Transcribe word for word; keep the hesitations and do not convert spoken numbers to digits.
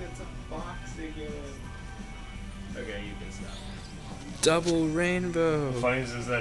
It's a box again. Okay, you can stop. Double rainbow. The funniest is that